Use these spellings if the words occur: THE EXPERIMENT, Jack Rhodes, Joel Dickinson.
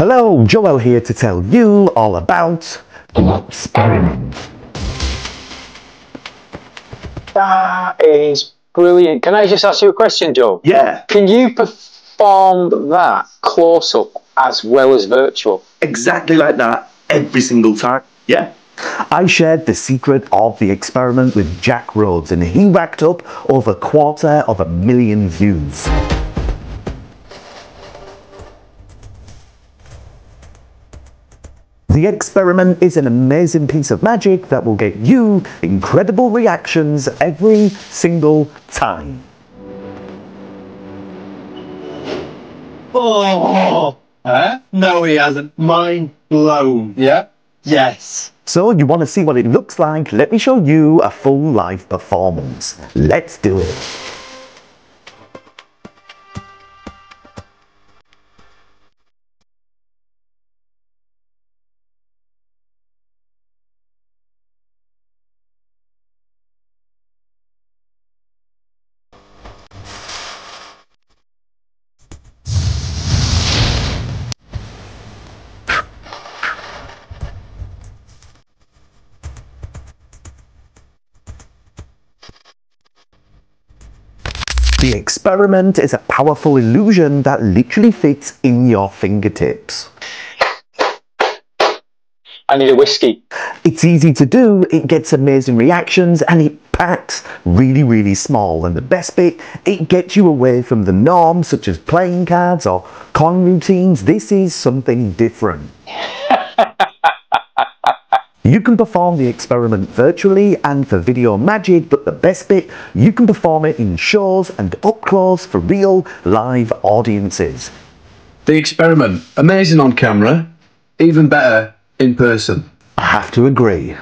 Hello, Joel here to tell you all about an experiment. That is brilliant. Can I just ask you a question, Joel? Yeah. Can you perform that close up as well as virtual? Exactly like that, every single time. Yeah. I shared the secret of the experiment with Jack Rhodes and he racked up over 250,000 views. The experiment is an amazing piece of magic that will get you incredible reactions every single time. Oh, huh? No, he hasn't. Mind blown. Yeah? Yes. So you want to see what it looks like? Let me show you a full live performance. Let's do it. The experiment is a powerful illusion that literally fits in your fingertips. I need a whiskey. It's easy to do, it gets amazing reactions and it packs really small. And the best bit, it gets you away from the norm, such as playing cards or coin routines. This is something different. You can perform the experiment virtually and for video magic, but the best bit, you can perform it in shows and up close for real live audiences. The experiment, amazing on camera, even better in person. I have to agree.